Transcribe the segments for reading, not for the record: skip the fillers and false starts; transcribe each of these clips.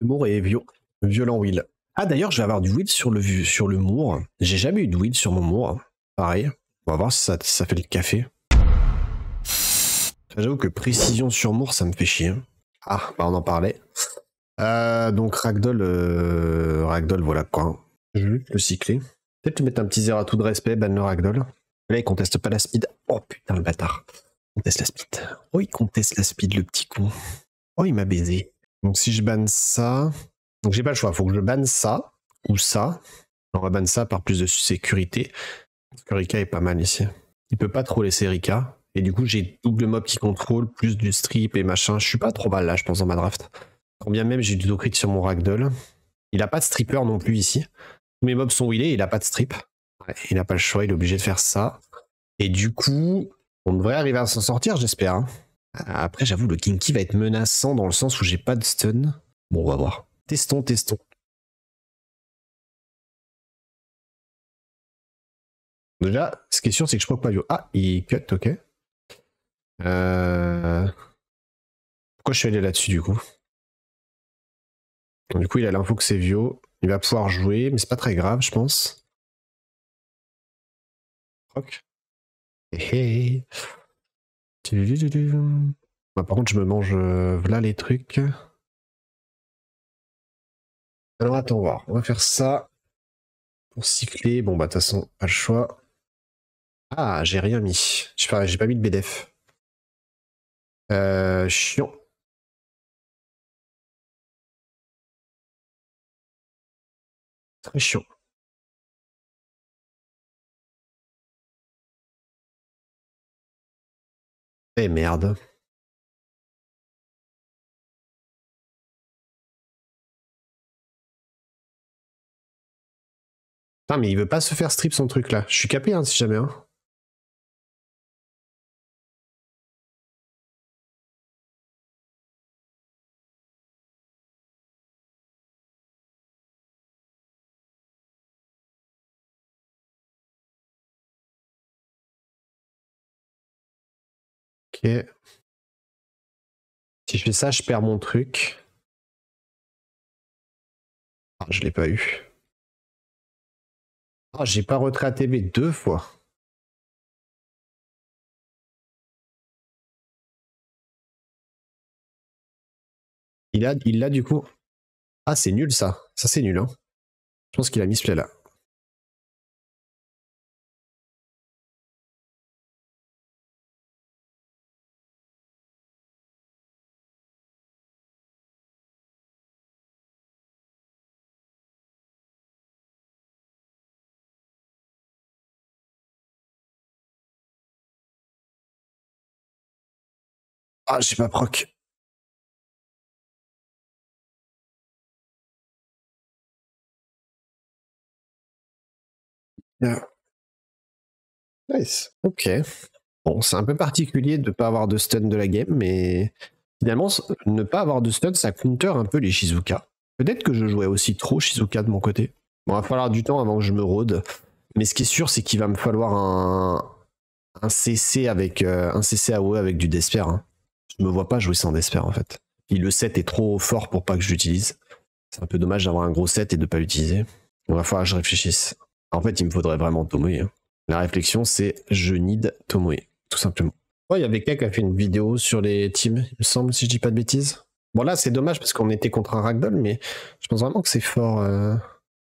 Moore et Vio. Violent Will. Ah d'ailleurs, je vais avoir du Will sur le Moore. J'ai jamais eu de Will sur mon Moore. Pareil. On va voir si ça fait le café. J'avoue que précision sur Moore, ça me fait chier. Ah, bah on en parlait. Donc Ragdoll, voilà quoi. Je vais le cycler. Peut-être lui mettre un petit Zeratou de respect, ban le Ragdoll. Là, il conteste pas la speed. Oh putain, le bâtard. Il conteste la speed. Oh, il conteste la speed, le petit con. Oh, il m'a baisé. Donc si je banne ça... Donc j'ai pas le choix, faut que je banne ça, ou ça. On va banne ça par plus de sécurité. Parce que Rika est pas mal ici. Il peut pas trop laisser Rika. Et du coup, j'ai double mob qui contrôle, plus du strip et machin. Je suis pas trop mal là, je pense, dans ma draft. Quand bien même, j'ai du Docrit sur mon Ragdoll. Il a pas de stripper non plus ici. Tous mes mobs sont wheelés, il a pas de strip. Ouais, il n'a pas le choix, il est obligé de faire ça. Et du coup, on devrait arriver à s'en sortir, j'espère. Hein. Après, j'avoue, le Kinky va être menaçant dans le sens où j'ai pas de stun. Bon, on va voir. Testons, testons. Déjà, ce qui est sûr, c'est que je proc pas Vio. Ah, il cut, ok. Pourquoi je suis allé là-dessus, du coup? Du coup, il a l'info que c'est Vio. Il va pouvoir jouer, mais c'est pas très grave, je pense. Proc. Hey, hey. Bah, par contre, je me mange là les trucs. Alors attends, voir. On va faire ça pour cycler. Bon bah de toute façon, pas le choix. Ah, j'ai rien mis. J'ai pas mis de BDF. Chiant. Très chiant. Eh merde. Putain, mais il veut pas se faire strip son truc là. Je suis capé hein, si jamais. Hein. Ok. Si je fais ça, je perds mon truc. Ah, je l'ai pas eu. Ah, j'ai pas retrait ATB deux fois. Il a du coup. Ah, c'est nul ça. Ça, c'est nul. Hein. Je pense qu'il a mis ce play là. Ah, j'ai pas proc. Yeah. Nice. Ok. Bon, c'est un peu particulier de ne pas avoir de stun de la game, mais finalement, ne pas avoir de stun, ça counter un peu les Shizuka. Peut-être que je jouais aussi trop Shizuka de mon côté. Bon, il va falloir du temps avant que je me rôde. Mais ce qui est sûr, c'est qu'il va me falloir un CC avec un CC AOE avec du Despair. Hein. Je me vois pas jouer sans Despair en fait. Puis le set est trop fort pour pas que je l'utilise. C'est un peu dommage d'avoir un gros set et de pas l'utiliser. Il va falloir que je réfléchisse. En fait, il me faudrait vraiment Tomoe. Hein. La réflexion, c'est je need Tomoe, tout simplement. Oh, il y avait quelqu'un qui a fait une vidéo sur les teams, il me semble, si je dis pas de bêtises. Bon là, c'est dommage parce qu'on était contre un Ragdoll, mais je pense vraiment que c'est fort.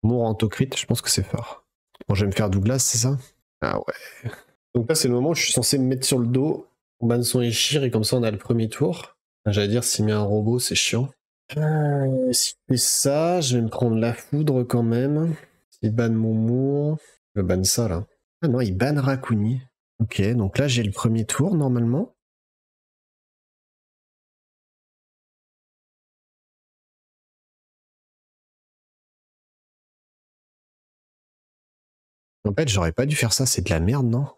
Morantocrit, je pense que c'est fort. Bon, je vais me faire Douglas, c'est ça? Ah ouais. Donc là, c'est le moment où je suis censé me mettre sur le dos. On banne son Ishir et comme ça on a le premier tour. J'allais dire s'il met un robot c'est chiant. Si je fais ça, je vais me prendre la foudre quand même. Il banne mon Moore. Il banne ça là. Ah non, il banne Rakuni. Ok, donc là j'ai le premier tour normalement. En fait j'aurais pas dû faire ça, c'est de la merde non ?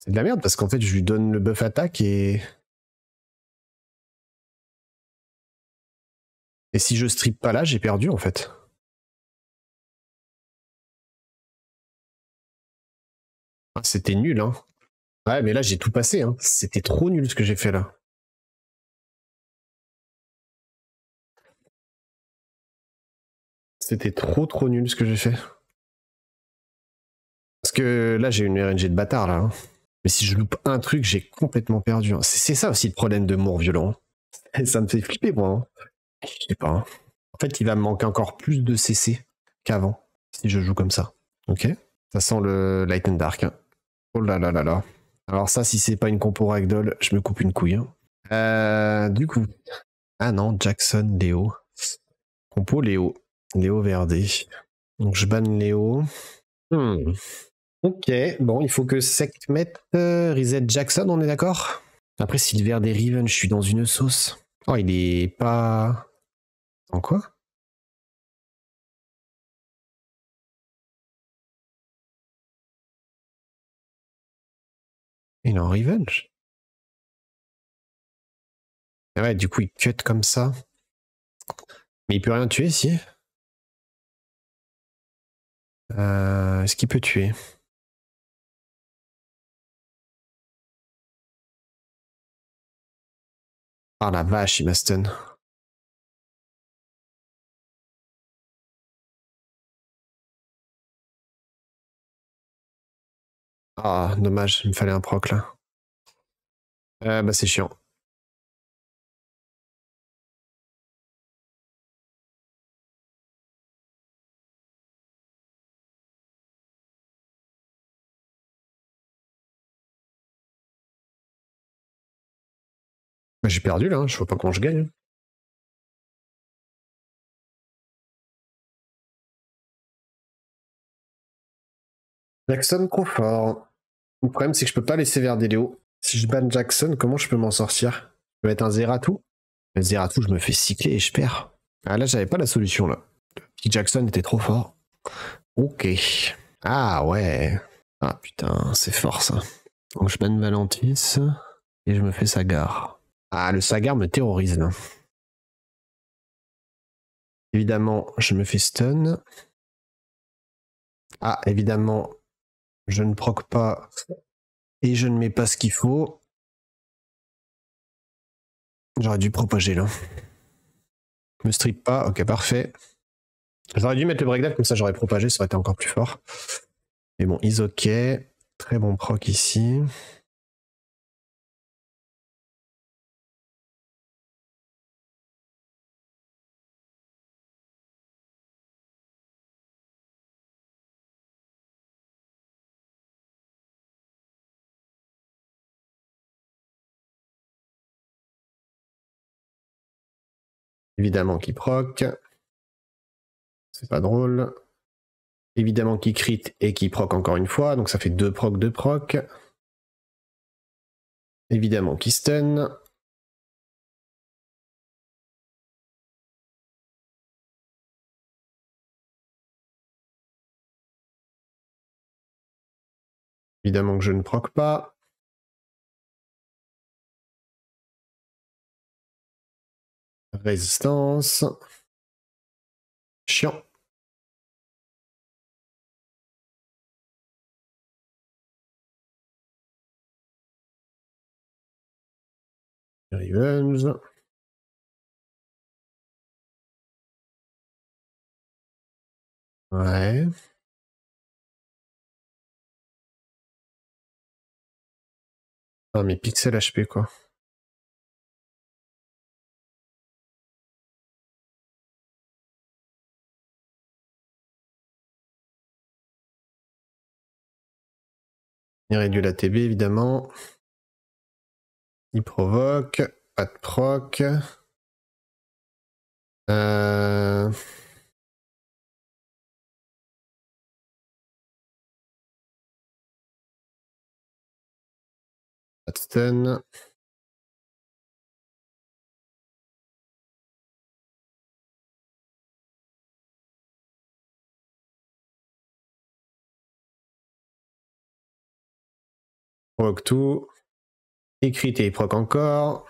C'est de la merde parce qu'en fait je lui donne le buff attaque et si je strip pas là j'ai perdu en fait. Ah, c'était nul hein. Ouais mais là j'ai tout passé hein. C'était trop nul ce que j'ai fait là. C'était trop nul ce que j'ai fait. Parce que là j'ai une RNG de bâtard là. Hein. Mais si je loupe un truc, j'ai complètement perdu. Hein. C'est ça aussi le problème de Moore violent. Hein. Ça me fait flipper moi. Hein. Je sais pas. Hein. En fait il va me manquer encore plus de CC qu'avant. Si je joue comme ça. Ok. Ça sent le Light and Dark. Hein. Oh là là là là. Alors ça si c'est pas une compo Ragdoll, je me coupe une couille. Hein. Du coup. Ah non, Jackson, Léo. Compo Léo. Léo Verde. Donc je banne Léo. Ok, bon, il faut que Secmette reset Jackson, on est d'accord? Après, si le Verde est Riven, je suis dans une sauce. Oh, il est pas... En quoi? Il est en Revenge. Ah ouais, du coup, il cut comme ça. Mais il peut rien tuer, si? Est-ce qu'il peut tuer? Ah la vache, il m'a stun. Ah, dommage, il me fallait un proc là. Bah c'est chiant. J'ai perdu là, je vois pas comment je gagne. Jackson confort. Le problème c'est que je peux pas laisser vers des Léo. Si je banne Jackson, comment je peux m'en sortir? Je peux mettre un Zeratou. Le Zeratou, je me fais cycler et je perds. Ah là, j'avais pas la solution là. Le petit Jackson était trop fort. Ok. Ah ouais. Ah putain, c'est fort ça. Donc je banne Valentis et je me fais Sagar. Ah, le Sagar me terrorise là. Évidemment, je me fais stun. Ah, évidemment, je ne proc pas et je ne mets pas ce qu'il faut. J'aurais dû propager là. Me strip pas, ok, parfait. J'aurais dû mettre le breakdown, comme ça j'aurais propagé, ça aurait été encore plus fort. Mais bon, is ok. Très bon proc ici. Évidemment qu'il proc. C'est pas drôle. Évidemment qu'il crit et qu'il proc encore une fois. Donc ça fait deux procs. Évidemment qu'il stun. Évidemment que je ne proc pas. Résistance. Chiant. Revenge. Ouais. Ah mais pixel HP quoi. Il réduit la TB évidemment. Il provoque. Pas de proc. Pas de stun. Proc tout. Écrit et proc encore.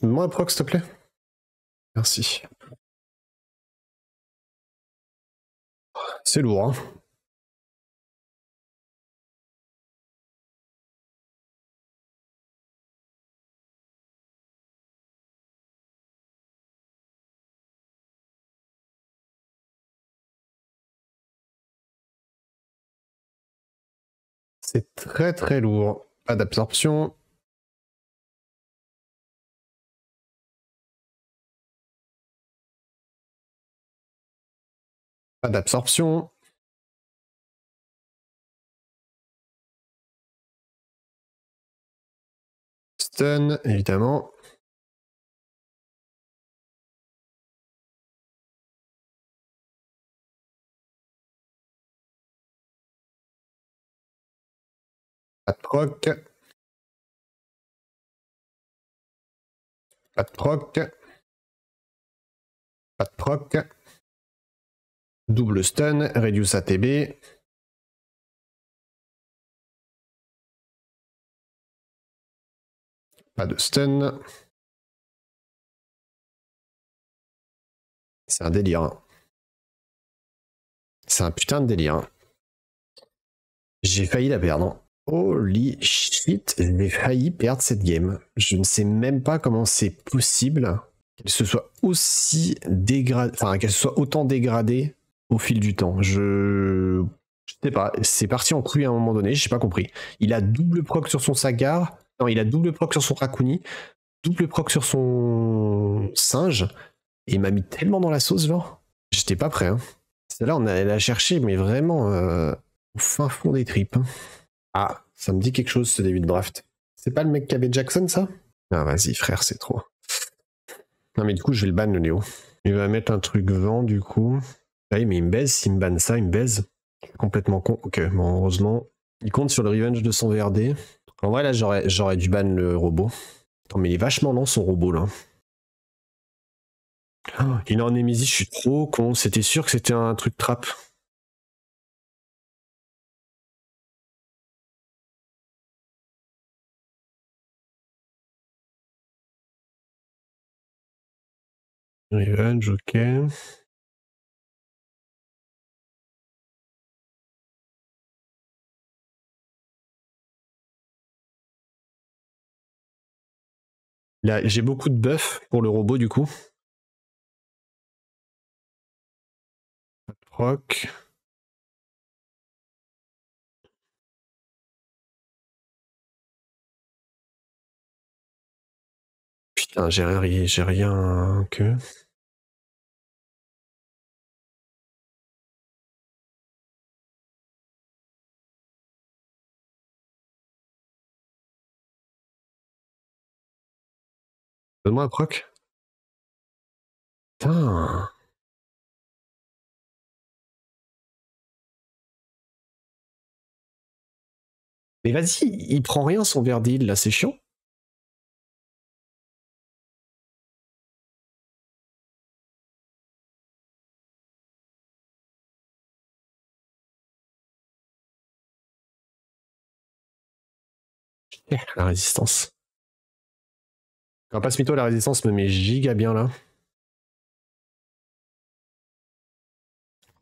Moi un proc s'il te plaît. Merci. C'est lourd. Hein. c'est très très lourd. Pas d'absorption. Pas d'absorption. Stun, évidemment. Pas de proc. Pas de proc. Pas de proc. Double stun, reduce ATB. Pas de stun. C'est un délire. Hein. C'est un putain de délire. Hein. J'ai failli la perdre. Hein. Holy shit, j'ai failli perdre cette game. Je ne sais même pas comment c'est possible qu'elle se soit aussi dégradée, enfin qu'elle soit autant dégradée au fil du temps. Je sais pas, c'est parti en cru à un moment donné, j'ai pas compris. Il a double proc sur son Sagar, non, il a double proc sur son Rakuni, double proc sur son singe, et il m'a mis tellement dans la sauce, genre. J'étais pas prêt. Hein. Celle-là, on allait la chercher, mais vraiment au fin fond des tripes. Hein. Ah, ça me dit quelque chose ce début de draft. C'est pas le mec qui avait Jackson, ça? Ah, vas-y, frère, c'est trop. Non, mais du coup, je vais le ban, le Léo. Il va mettre un truc vent, du coup. Ah oui, mais il me baise. S'il me banne ça, il me baise. Je suis complètement con. Ok, bon, heureusement. Il compte sur le revenge de son Verde. En vrai, là, j'aurais dû ban le robot. Attends, mais il est vachement lent, son robot, là. Oh, il est en Némésis, je suis trop con. C'était sûr que c'était un truc trap. Revenge, ok. Là, j'ai beaucoup de buff pour le robot du coup. Proc. Putain, j'ai rien que... Donne-moi un proc. Putain. Mais vas-y, il prend rien son Verdil, là, c'est chiant. La résistance. Quand passe mytho, la résistance me met giga bien là.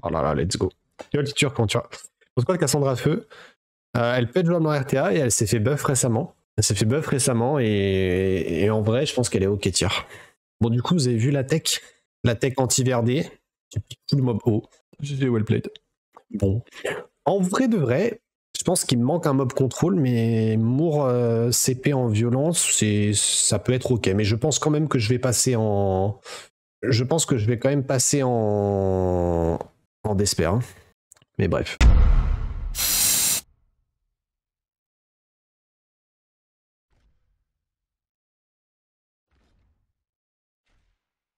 Oh là là, let's go. Tu vois le turc quand tu vois. Pour quoi Cassandra à feu, elle peut être jouable dans RTA et elle s'est fait buff récemment. Elle s'est fait buff récemment et en vrai, je pense qu'elle est ok tir. Bon, du coup, vous avez vu la tech anti-verdée. Tu piques tout le mob haut. J'ai fait well played. Bon. En vrai de vrai. Je pense qu'il me manque un mob contrôle, mais Moore CP en violence, ça peut être ok. Mais je pense quand même que je vais passer en... Je pense que je vais quand même passer en Despair. Hein. Mais bref.